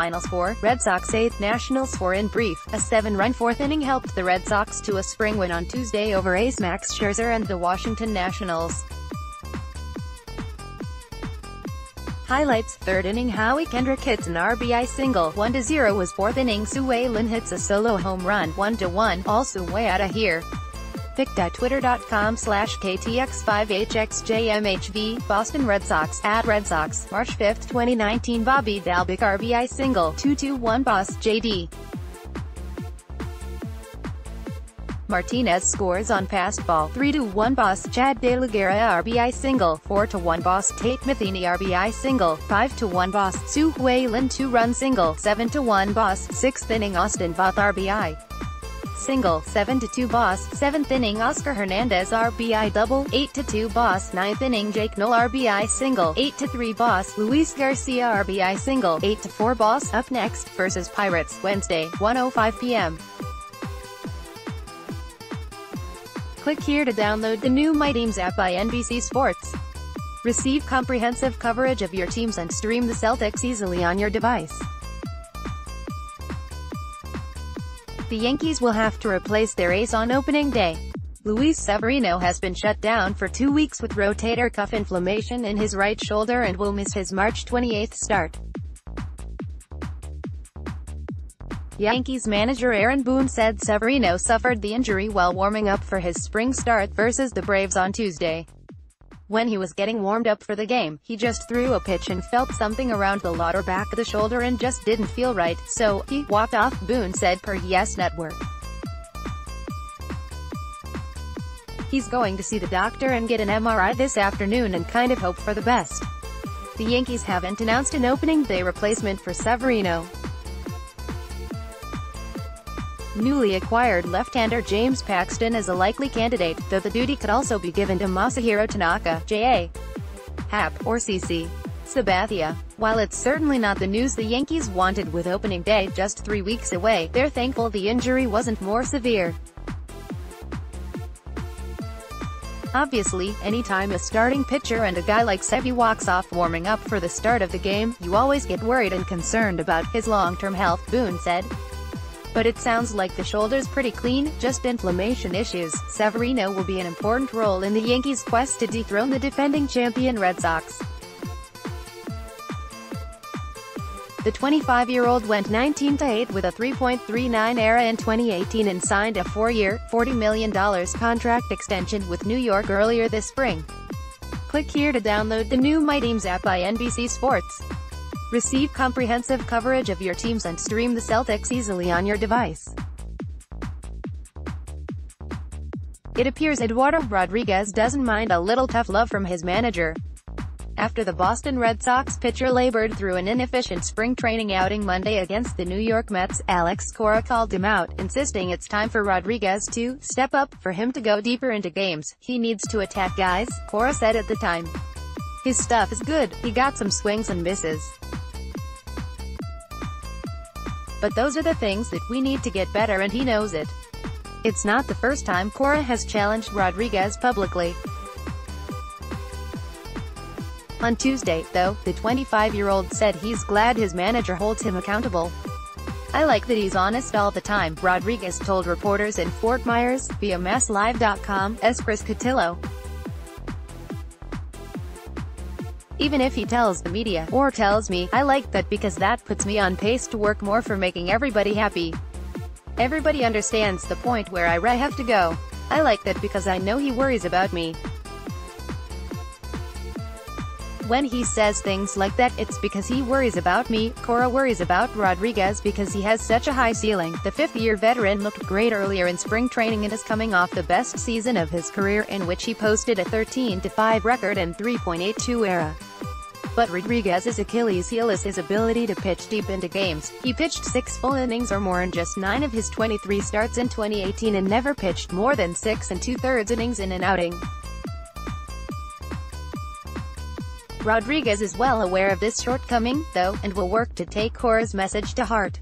final score, Red Sox 8, Nationals 4. In brief, a 7-run fourth inning helped the Red Sox to a spring win on Tuesday over ace Max Scherzer and the Washington Nationals. Highlights: 3rd inning, Howie Kendrick hits an RBI single, 1-0 was 4th inning, Tzu-Wei Lin hits a solo home run, 1-1, also way outta here. pic.twitter.com/KTX5HXJMHV, Boston Red Sox, at Red Sox, March 5, 2019 Bobby Dalbec RBI single, 2-1 boss, JD. Martinez scores on passed ball, 3-1 boss, Chad De La Guerra RBI single, 4-1 boss, Tate Matheny RBI single, 5-1 boss, Tzu-Wei Lin 2-run single, 7-1 boss, 6th inning Austin Voth RBI single, 7-2 boss, 7th inning Oscar Hernandez RBI double, 8-2 boss, 9th inning Jake Noll RBI single, 8-3 boss, Luis Garcia RBI single, 8-4 boss. Up next, versus Pirates, Wednesday, 1:05 p.m. Click here to download the new My Teams app by NBC Sports. Receive comprehensive coverage of your teams and stream the Celtics easily on your device. The Yankees will have to replace their ace on opening day. Luis Severino has been shut down for 2 weeks with rotator cuff inflammation in his right shoulder and will miss his March 28 start. Yankees manager Aaron Boone said Severino suffered the injury while warming up for his spring start versus the Braves on Tuesday. When he was getting warmed up for the game, he just threw a pitch and felt something around the lower back of the shoulder and just didn't feel right, so he walked off, Boone said per Yes Network. He's going to see the doctor and get an MRI this afternoon and kind of hope for the best. The Yankees haven't announced an opening day replacement for Severino. Newly acquired left-hander James Paxton is a likely candidate, though the duty could also be given to Masahiro Tanaka, J.A. Happ, or C.C. Sabathia. While it's certainly not the news the Yankees wanted with opening day just 3 weeks away, they're thankful the injury wasn't more severe. Obviously, anytime a starting pitcher and a guy like Sevy walks off warming up for the start of the game, you always get worried and concerned about his long-term health, Boone said. But it sounds like the shoulder's pretty clean, just inflammation issues. Severino will be an important role in the Yankees' quest to dethrone the defending champion Red Sox. The 25-year-old went 19-8 with a 3.39 ERA in 2018 and signed a 4-year, $40 million contract extension with New York earlier this spring. Click here to download the new My Teams app by NBC Sports. Receive comprehensive coverage of your teams and stream the Celtics easily on your device. It appears Eduardo Rodriguez doesn't mind a little tough love from his manager. After the Boston Red Sox pitcher labored through an inefficient spring training outing Monday against the New York Mets, Alex Cora called him out, insisting it's time for Rodriguez to step up. For him to go deeper into games, he needs to attack guys, Cora said at the time. His stuff is good, he got some swings and misses. But those are the things that we need to get better and he knows it. It's not the first time Cora has challenged Rodriguez publicly. On Tuesday, though, the 25-year-old said he's glad his manager holds him accountable. "I like that he's honest all the time," Rodriguez told reporters in Fort Myers, via MassLive.com's Chris Cotillo. "Even if he tells the media, or tells me, I like that because that puts me on pace to work more for making everybody happy. Everybody understands the point where I have to go. I like that because I know he worries about me. When he says things like that, it's because he worries about me." Cora worries about Rodriguez because he has such a high ceiling. The fifth-year veteran looked great earlier in spring training and is coming off the best season of his career, in which he posted a 13-5 record and 3.82 ERA. But Rodriguez's Achilles heel is his ability to pitch deep into games. He pitched 6 full innings or more in just 9 of his 23 starts in 2018 and never pitched more than 6 2/3 innings in an outing. Rodriguez is well aware of this shortcoming, though, and will work to take Cora's message to heart.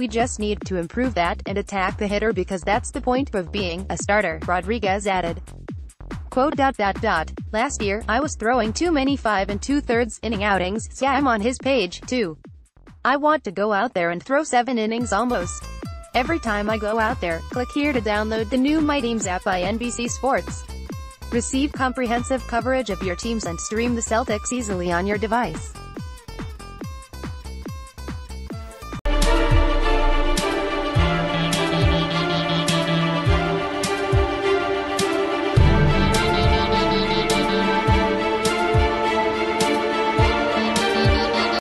"We just need to improve that and attack the hitter because that's the point of being a starter," Rodriguez added. quote ... Last year, I was throwing too many 5 2/3 inning outings, yeah, I'm on his page, too. I want to go out there and throw 7 innings almost. Every time I go out there, click here to download the new My Teams app by NBC Sports. Receive comprehensive coverage of your teams and stream the Celtics easily on your device.